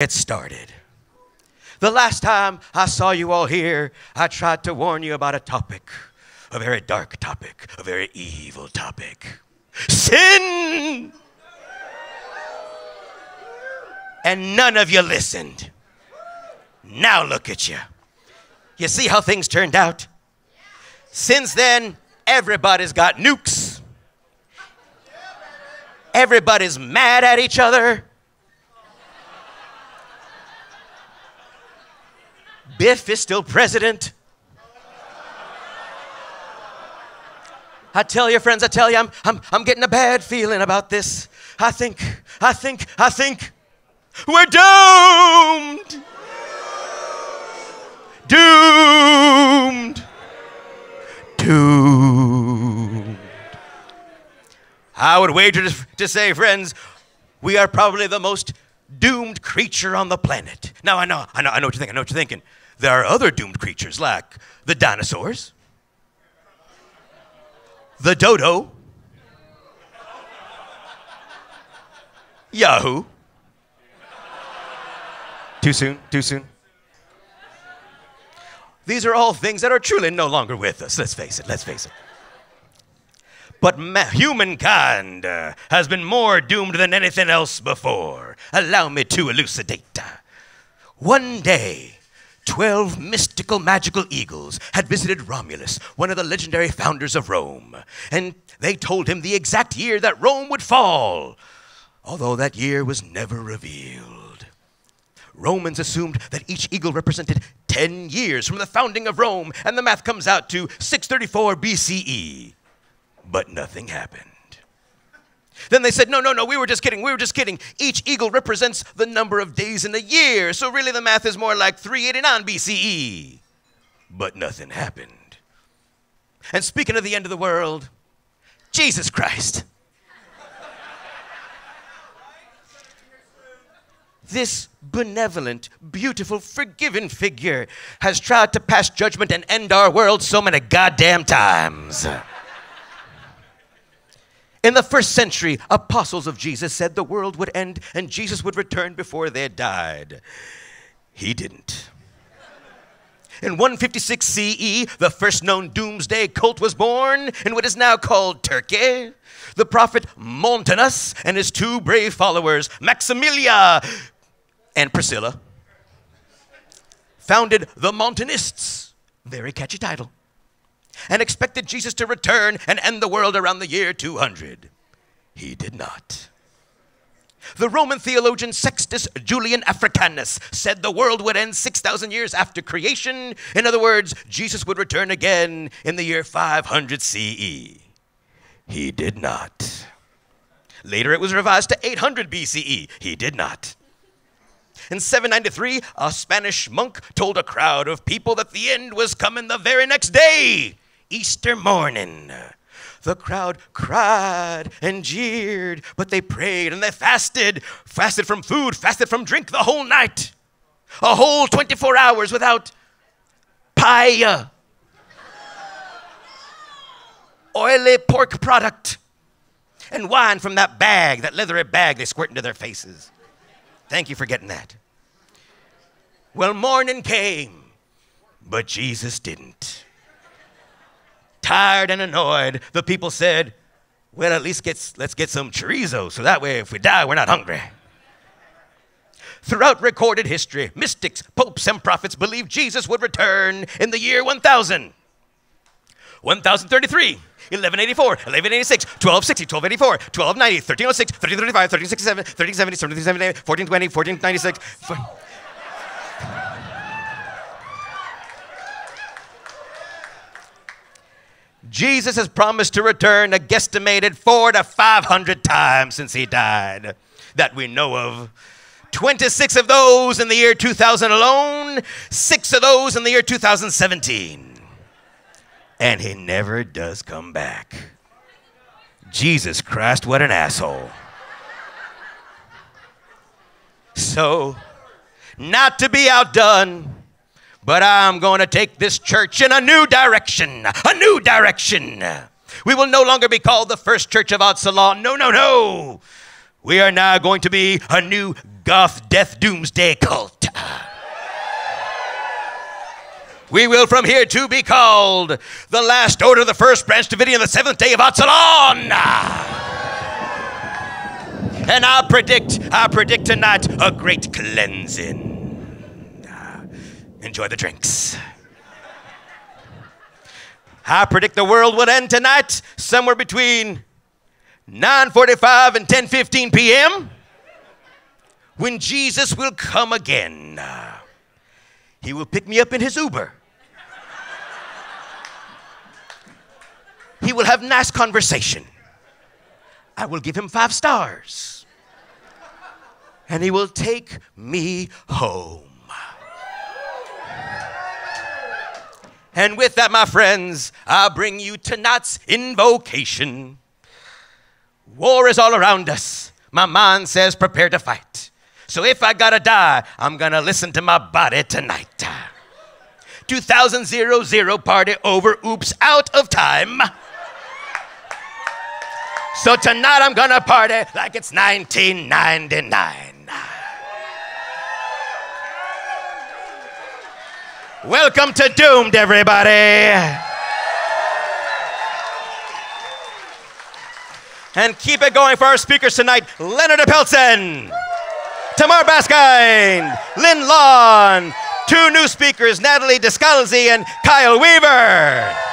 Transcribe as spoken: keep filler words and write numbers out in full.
Get started. The last time I saw you all here, I tried to warn you about a topic, a very dark topic, a very evil topic. Sin! And none of you listened. Now look at you. You see how things turned out? Since then, everybody's got nukes. Everybody's mad at each other. Biff is still president. I tell you, friends, I tell you, I'm, I'm, I'm getting a bad feeling about this. I think, I think, I think we're doomed. Doomed. Doomed. I would wager to, to say, friends, we are probably the most doomed creature on the planet. Now, I know, I know, I know what you're thinking, I know what you're thinking. There are other doomed creatures like the dinosaurs, the dodo, Yahoo. Too soon, too soon. These are all things that are truly no longer with us. Let's face it, let's face it. But ma humankind uh, has been more doomed than anything else before. Allow me to elucidate. One day, twelve mystical magical eagles had visited Romulus, one of the legendary founders of Rome, and they told him the exact year that Rome would fall, although that year was never revealed. Romans assumed that each eagle represented ten years from the founding of Rome, and the math comes out to six thirty-four B C E. But nothing happened. Then they said, no, no, no, we were just kidding, we were just kidding. Each eagle represents the number of days in a year, so really the math is more like three eighty-nine B C E. But nothing happened. And speaking of the end of the world, Jesus Christ. This benevolent, beautiful, forgiving figure has tried to pass judgment and end our world so many goddamn times. In the first century, apostles of Jesus said the world would end and Jesus would return before they died. He didn't. In one fifty-six C E, the first known doomsday cult was born in what is now called Turkey. The prophet Montanus and his two brave followers, Maximilla and Priscilla, founded the Montanists. Very catchy title. And expected Jesus to return and end the world around the year two hundred. He did not. The Roman theologian Sextus Julian Africanus said the world would end six thousand years after creation. In other words, Jesus would return again in the year five hundred C E. He did not. Later it was revised to eight hundred B C E. He did not. In seven ninety-three, a Spanish monk told a crowd of people that the end was coming the very next day, Easter morning. The crowd cried and jeered, but they prayed and they fasted, fasted from food, fasted from drink the whole night, a whole twenty-four hours without paella, oily pork product, and wine from that bag, that leathery bag they squirt into their faces. Thank you for getting that. Well, morning came, but Jesus didn't. Tired and annoyed, the people said, well, at least get, let's get some chorizo, so that way if we die, we're not hungry. Throughout recorded history, mystics, popes, and prophets believed Jesus would return in the year one thousand. one thousand thirty-three. eleven eighty-four, eleven eighty-six, twelve sixty, twelve eighty-four, twelve ninety, thirteen oh six, thirteen thirty-five, thirteen sixty-seven, thirteen seventy, seventeen seventy-eight, fourteen twenty, fourteen ninety-six. Jesus has promised to return a guesstimated four to five hundred times since he died that we know of. twenty-six of those in the year two thousand alone, six of those in the year two thousand seventeen. And he never does come back. Jesus Christ, what an asshole. So, not to be outdone, but I'm going to take this church in a new direction, a new direction. We will no longer be called the First Church of Atsalon. No, no, no. We are now going to be a new goth death doomsday cult. We will from here to be called the last order of the first branch Davidian, the seventh day of Atsalon. And I predict, I predict tonight a great cleansing. Enjoy the drinks. I predict the world will end tonight somewhere between nine forty-five and ten fifteen p m when Jesus will come again. He will pick me up in his Uber. He will have nice conversation. I will give him five stars. And he will take me home. And with that, my friends, I bring you tonight's invocation. War is all around us. My mind says prepare to fight. So if I gotta die, I'm gonna listen to my body tonight. two thousand party over, oops, out of time. So tonight I'm gonna party like it's nineteen ninety-nine. Welcome to Doomed, everybody. And keep it going for our speakers tonight. Leonard Appeltson, Tamar Baskind, Lynn Lawn, two new speakers, Natalie Descalzi and Kyle Weaver.